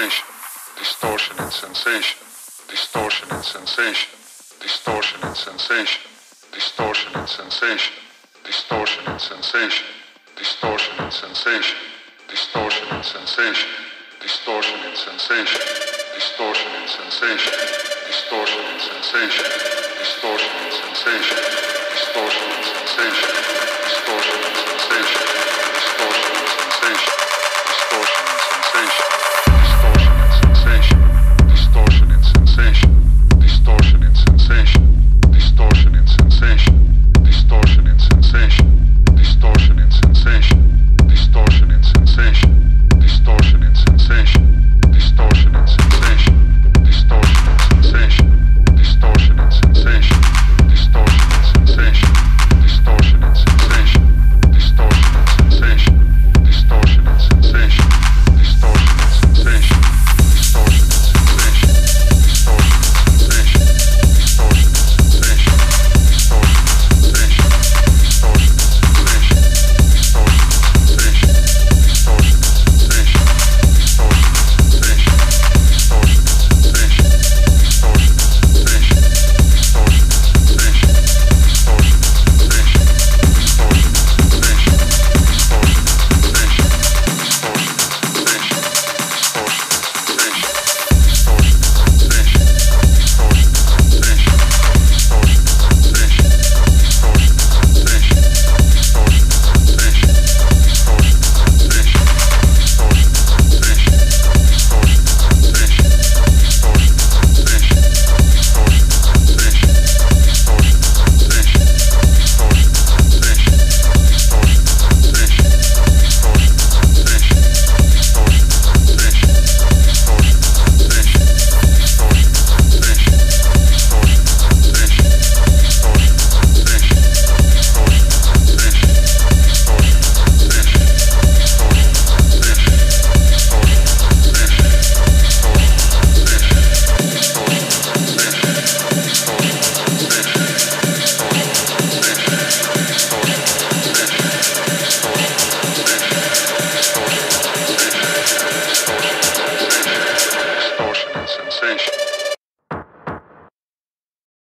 sensation, distortion and sensation, distortion and sensation, distortion and sensation, distortion and sensation, distortion and sensation, distortion and sensation, distortion and sensation, distortion and sensation, distortion and sensation, distortion and sensation, distortion and sensation, distortion and sensation, distortion and sensation, distortion.